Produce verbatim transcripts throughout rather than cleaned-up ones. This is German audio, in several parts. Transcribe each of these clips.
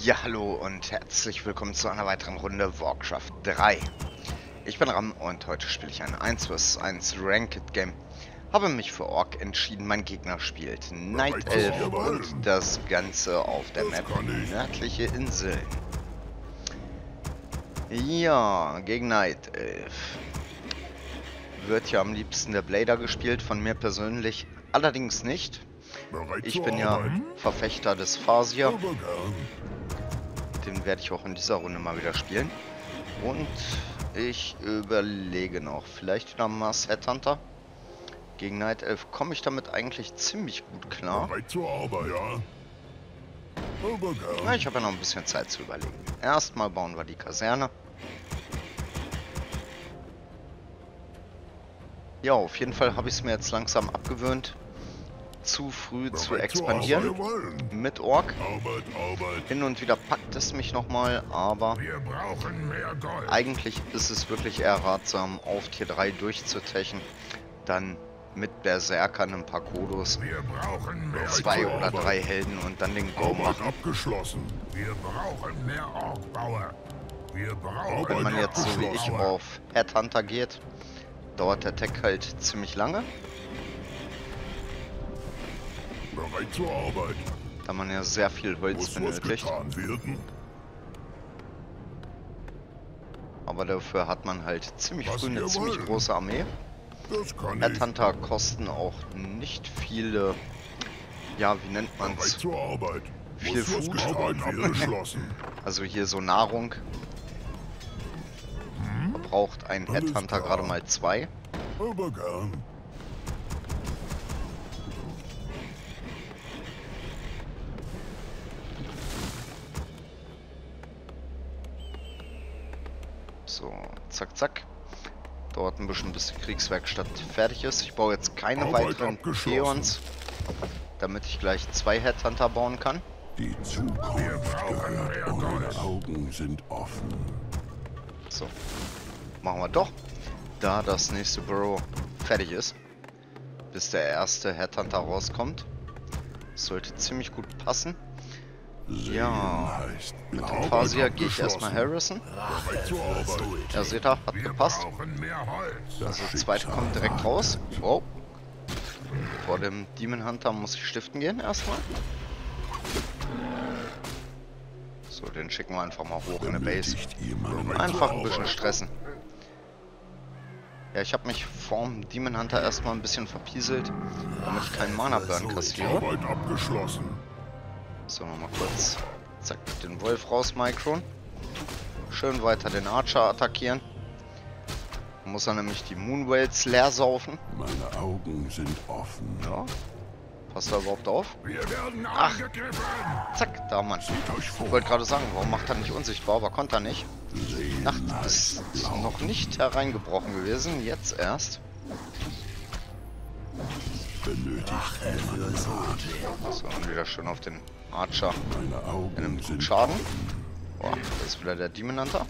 Ja, hallo und herzlich willkommen zu einer weiteren Runde Warcraft drei. Ich bin Ram und heute spiele ich ein eins gegen eins Ranked Game. Habe mich für Orc entschieden, mein Gegner spielt Night Elf und das Ganze auf der Map Nördliche Inseln. Ja, gegen Night Elf. Wird ja am liebsten der Blader gespielt, von mir persönlich allerdings nicht. Ich bin ja Verfechter des Phasier. Den werde ich auch in dieser Runde mal wieder spielen. Und ich überlege noch, vielleicht wieder mal Set Hunter. Gegen Night Elf komme ich damit eigentlich ziemlich gut klar. Na, ich habe ja noch ein bisschen Zeit zu überlegen. Erstmal bauen wir die Kaserne. Ja, auf jeden Fall habe ich es mir jetzt langsam abgewöhnt, zu früh zu expandieren mit Orc. Hin und wieder packt es mich nochmal, aber eigentlich ist es wirklich eher ratsam, auf Tier drei durchzutechen, dann mit Berserkern ein paar Kodos, zwei oder drei Helden und dann den Go machen. Wenn man jetzt so wie ich auf Headhunter geht, dauert der Tech halt ziemlich lange. Zur Arbeit. Da man ja sehr viel Holz benötigt. Aber dafür hat man halt ziemlich früh eine ziemlich große Armee. Headhunter kosten auch nicht viele, ja, wie nennt man's? Viel Food. Also hier so Nahrung. Man braucht ein Headhunter gerade mal zwei. So, zack, zack. Dort ein bisschen, bis die Kriegswerkstatt fertig ist. Ich baue jetzt keine Arbeit weiteren Peons, damit ich gleich zwei Headhunter bauen kann. Die Zukunft gehört, eure Augen sind offen. So, machen wir doch. Da das nächste Burrow fertig ist, bis der erste Headhunter rauskommt. Das sollte ziemlich gut passen. Ja, mit dem Phasier gehe ich erstmal Harrison. Ja, seht ihr, hat gepasst. Also der zweite kommt direkt raus. Wow. Vor dem Demon Hunter muss ich stiften gehen erstmal. So, den schicken wir einfach mal hoch in eine Base. Einfach ein bisschen stressen. Ja, ich habe mich vorm Demon Hunter erstmal ein bisschen verpieselt, damit ich keinen Mana-Burn kassiere. So, nochmal kurz. Zack, den Wolf raus, Micron. Schön weiter den Archer attackieren. Muss er nämlich die Moonwales leer saufen. Meine Augen sind offen. Ja. Passt er überhaupt auf? Ach, zack, da Mann. Ich wollte gerade sagen, warum macht er nicht unsichtbar, aber konnte er nicht. Nacht ist noch nicht hereingebrochen gewesen, jetzt erst. Benötigt. So, und wieder schön auf den Archer. Er nimmt gut Schaden. Boah, das ist wieder der Demon Hunter.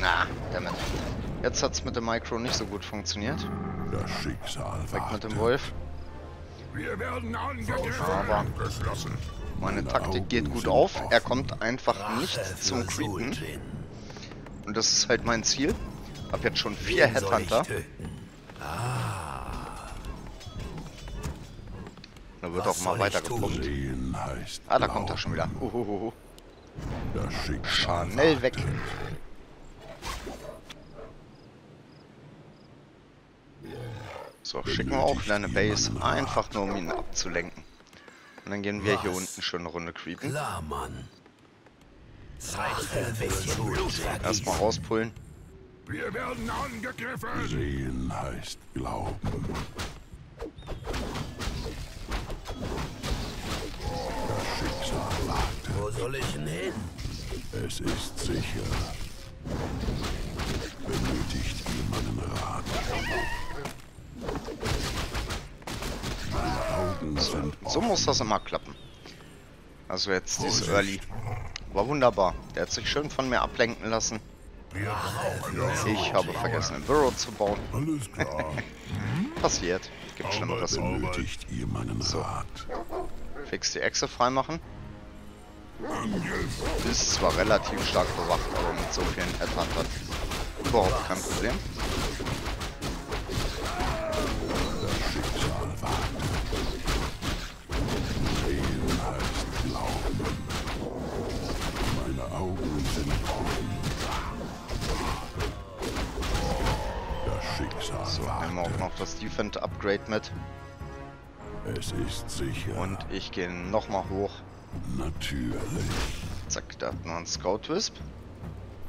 Na, damit. Jetzt hat es mit dem Micro nicht so gut funktioniert. Das Schicksal weg mit dem Wolf. Aber meine Taktik geht gut auf. Er kommt einfach nicht zum Creepen. Und das ist halt mein Ziel. Hab jetzt schon vier Headhunter. Da wird auch mal weiter gepumpt. Ah, da kommt er schon wieder. Uhuhuhu. Schnell weg. So, schicken wir auch wieder eine Base, einfach nur um ihn abzulenken. Und dann gehen wir hier unten schon eine Runde creepen. Erstmal rauspullen. Wir werden angegriffen! Sehen heißt Glauben. Das Schicksal wartet. Wo soll ich denn hin? Es ist sicher. Benötigt jemanden Rat. Meine Augen sind offen. So muss das immer klappen. Also jetzt dieses Early. War wunderbar. Der hat sich schön von mir ablenken lassen. Ich habe vergessen, ein Burrow zu bauen. Alles klar. Passiert. Gibt Schlimmeres. So. Fix die Echse freimachen. Ist zwar relativ stark bewacht, aber mit so vielen Headhuntern überhaupt kein Problem. So, nehmen wir auch noch das Defend Upgrade mit. Es ist sicher. Und ich gehe nochmal hoch. Natürlich. Zack, da hat man einen Scoutwisp.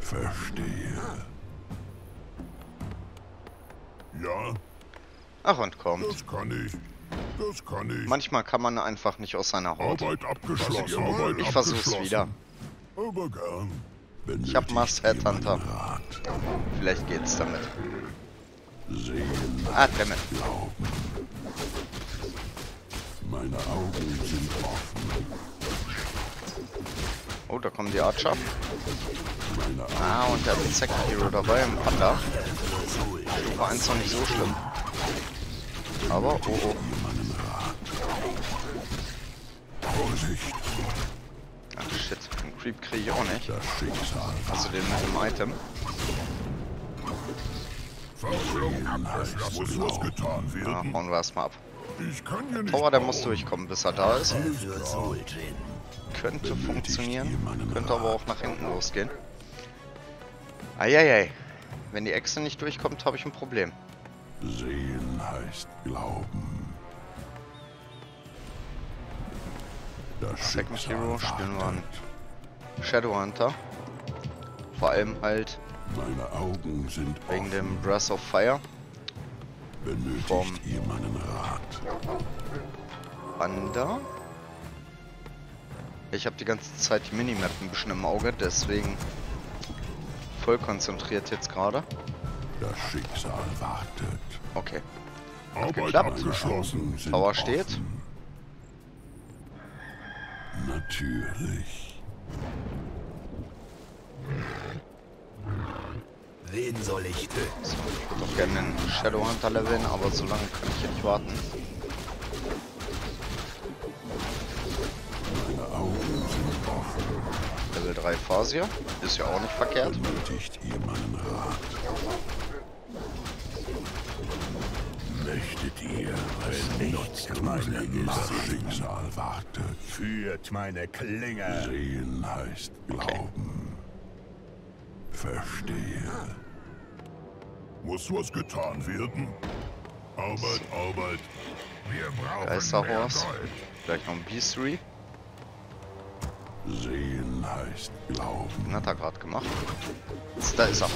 Verstehe. Ja. Ach und kommt. Das kann ich. Das kann ich. Manchmal kann man einfach nicht aus seiner Haut. Arbeit abgeschlossen. Arbeit ich versuch's wieder. Aber gern. Ich hab Mast Headhunter. Vielleicht geht's damit. Sehen, ah, damit. Meine Augen sind offen. Oh, da kommen die Archer. Ah, und der Insekt-Hero dabei im Panda. War eins noch nicht so schlimm. Aber, oh, oh. Ach, shit. Den Creep kriege ich auch nicht. Hast du den mit dem Item? Ja, hauen wir erstmal ab. Power, der muss durchkommen, bis er da ist. Könnte funktionieren, könnte aber auch nach hinten losgehen. Eieiei. Wenn die Echse nicht durchkommt, habe ich ein Problem. Sehen heißt glauben. Das Second-Hero spielen wir an Shadow Hunter. Vor allem halt meine Augen sind wegen offen. Dem Breath of Fire. Benötigt ihr meinen Rat? Wander? Ich habe die ganze Zeit die Minimap ein bisschen im Auge, deswegen voll konzentriert jetzt gerade. Das Schicksal wartet. Okay. Hat geklappt. Power steht. Natürlich. Wen soll ich töten? So, ich würde doch gerne den Shadowhunter leveln, aber so lange kann ich nicht warten. Meine Augen sind offen. Level drei Phasier, ist ja auch nicht verkehrt. Benötigt ihr meinen Rat? Möchtet ihr, wenn nicht mein Marschingsaal wartet? Führt meine Klinge. Sehen heißt glauben. Okay. Verstehe. Muss was getan werden? Arbeit, Arbeit. Wir brauchen Geisterhorst. Vielleicht noch ein B drei. Sehen heißt glauben. Den hat er gerade gemacht. Da ist er.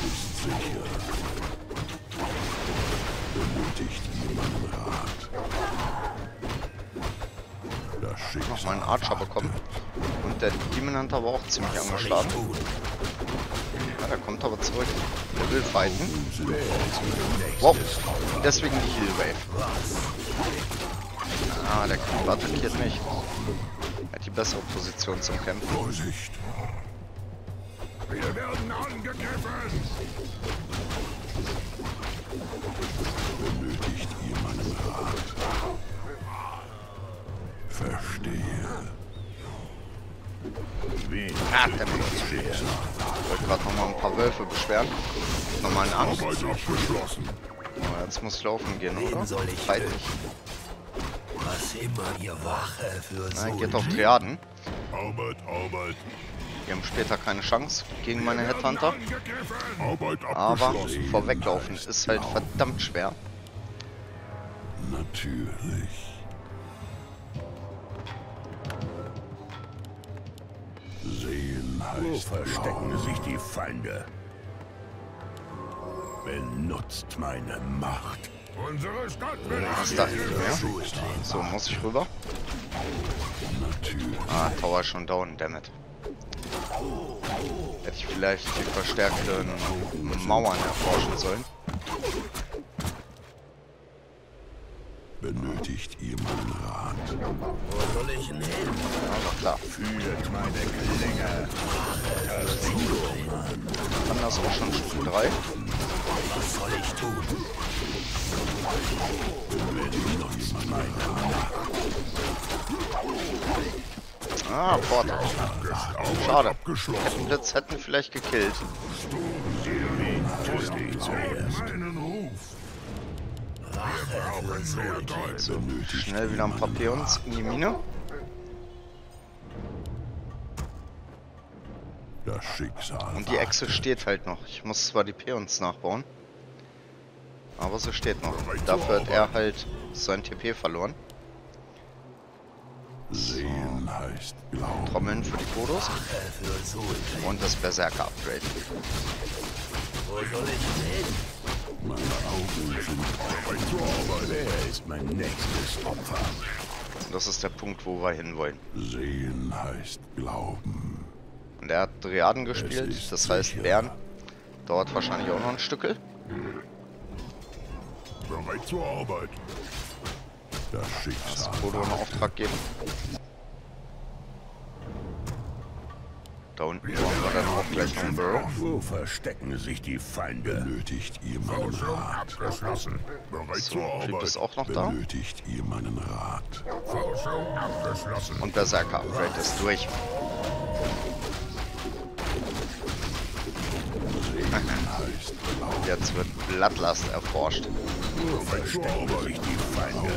Benötigt niemanden Rat. Nochmal einen Archer bekommen. Und der Demon Hunter war auch ziemlich angeschlagen. Er kommt aber zurück. Er will fighten. Wow. Deswegen die Heelwave. Ah, der Kampf attackiert mich. Er hat die bessere Position zum Kämpfen. Vorsicht. Wir werden angegriffen. Benötigt ihr meinen Rat? Verstehe. Ah, der ich wollte gerade nochmal ein paar Wölfe beschweren. Nochmal einen Angst. Aber jetzt muss ich laufen gehen, oder? Feitig. Nein, geht auf Triaden. Die haben später keine Chance gegen meine Headhunter. Aber vorweglaufen ist halt verdammt schwer. Natürlich. Wo verstecken sich die Feinde? Benutzt meine Macht. Unsere Stadt will ich mehr. So, muss ich rüber? Ah, Tower schon down, dammit. Hätte ich vielleicht die verstärkten Mauern erforschen sollen. Benötigt ihr meinen Rat? Wo soll ich hin? Na klar. Führt meine Klinge. Kann das auch schon Stufe drei? Was soll ich tun? Benötigt ihr meinen Rat? Ah, Portal. Schade. Blitz hätten vielleicht gekillt. So, schnell wieder ein paar Peons in die Mine. Das Schicksal. Und die Echse steht halt noch. Ich muss zwar die Peons nachbauen, aber sie steht noch. Dafür hat er halt sein T P verloren. Sehen heißt Glauben. Trommeln für die Kodos. Und das Berserker-Upgrade. Wo soll ich hin? Meine Augen sind auf. Er ist mein nächstes Opfer. Das ist der Punkt, wo wir hinwollen. Sehen heißt Glauben. Und er hat Dryaden gespielt, das heißt Bären. Dauert wahrscheinlich auch noch ein Stückel. Bereit zur Arbeit. Das Schicksal. Das wurde einen Auftrag geben. Da unten wollen wir dann auch gleich noch einen Burrow. Wo verstecken sich die Feinde? Benötigt ihr meinen Rat? Abgeschlossen. Bereit zur Arbeit. Typ ist auch noch da. Benötigt ihr meinen Rat? Forschung abgeschlossen. Und Berserker Upgrade ist durch. Jetzt wird Blattlast erforscht. Verstecken sich die Feinde.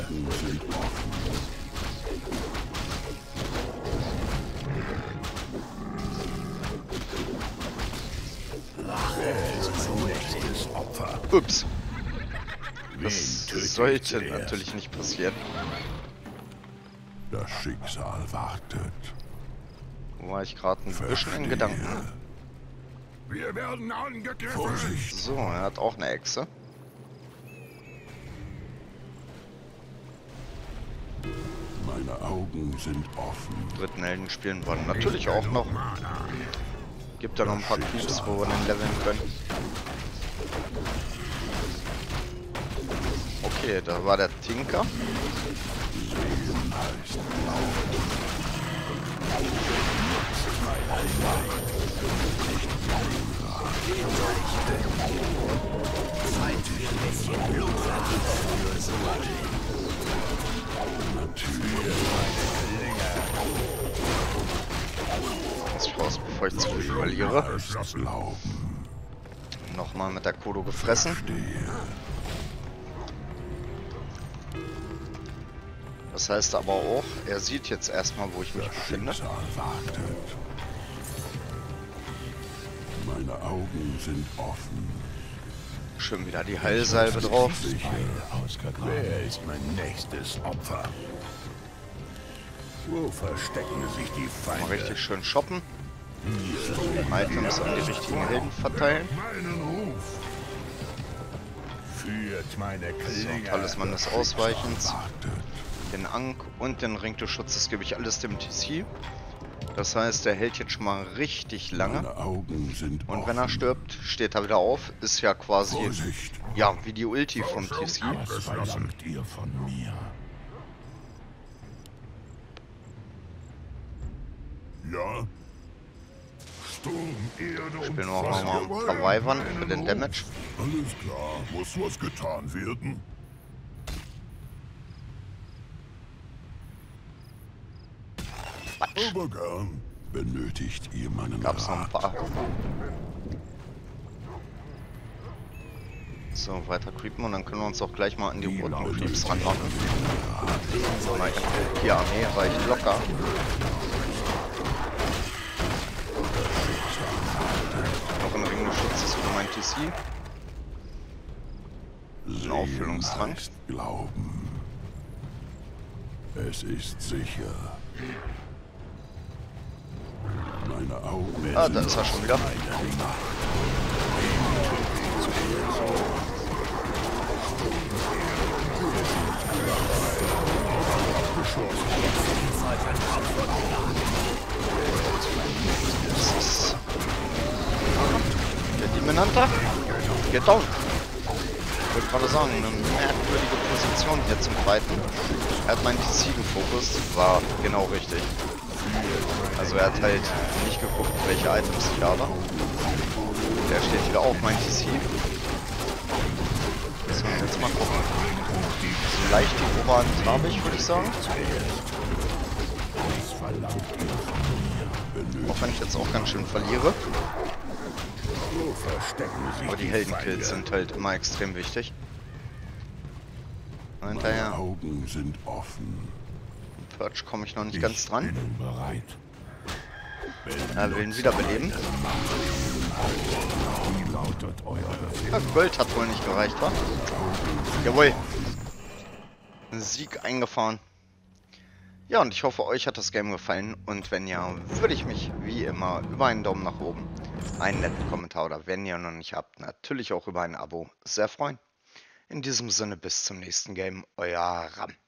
Ups. Das sollte natürlich nicht passieren. Das Schicksal wartet. Wo war ich gerade ein bisschen in Gedanken? Wir werden angegriffen. Vorsicht. So, er hat auch eine Echse. Meine Augen sind offen. Dritten Helden spielen wollen natürlich auch noch. Gibt da noch ein paar Knips, wo wir den leveln können. Okay, da war der Tinker. Was ich raus, bevor ich zu viel verliere. Nochmal mit der Kodo gefressen. Das heißt aber auch, er sieht jetzt erstmal, wo ich mich befinde. Meine Augen sind offen. Schön wieder die Heilsalbe drauf. Wer ist mein nächstes Opfer? Wo verstecken sich die Feinde? Mal richtig schön shoppen. Items an die richtigen Helden verteilen. So, tolles Mann des Ausweichens. Den Ank und den Ring des Schutzes gebe ich alles dem T C. Das heißt, der hält jetzt schon mal richtig lange. Und wenn er stirbt, steht er wieder auf. Ist ja quasi, ja, wie die Ulti vom T C. Ja. Spielen wir auch nochmal ein paar Weibern für den Damage. Alles klar, muss was getan werden. Batsch. Benötigt ihr meinen Gab's noch ein paar. So, weiter creepen und dann können wir uns auch gleich mal an die roten Creeps ranmachen. Ja, nee, reicht locker. Noch ein Ring des Schutzes für mein T C. Ein Auffüllungsdrang. Glauben. Es ist sicher. Meine Augen. Ah, da ist er schon wieder. Das ist der Demon Hunter. Geht down. Ich wollte gerade sagen, eine merkwürdige Position hier zum Fighten. Er hat meinen T C gefokust, war genau richtig. Also er hat halt nicht geguckt, welche Items ich habe. Der steht wieder auf, mein T C. So, jetzt mal gucken. So leicht die Oberhand habe ich, würde ich sagen. Auch wenn ich jetzt auch ganz schön verliere. Aber die Heldenkills sind halt immer extrem wichtig. Hinterher. Meine Augen sind offen. Purge komme ich noch nicht ich ganz dran. Er will ihn wiederbeleben. Ja, Gold hat wohl nicht gereicht, wa? Jawohl. Sieg eingefahren. Ja, und ich hoffe, euch hat das Game gefallen. Und wenn ja, würde ich mich wie immer über einen Daumen nach oben, einen netten Kommentar oder wenn ihr noch nicht habt, natürlich auch über ein Abo sehr freuen. In diesem Sinne, bis zum nächsten Game, euer Ram.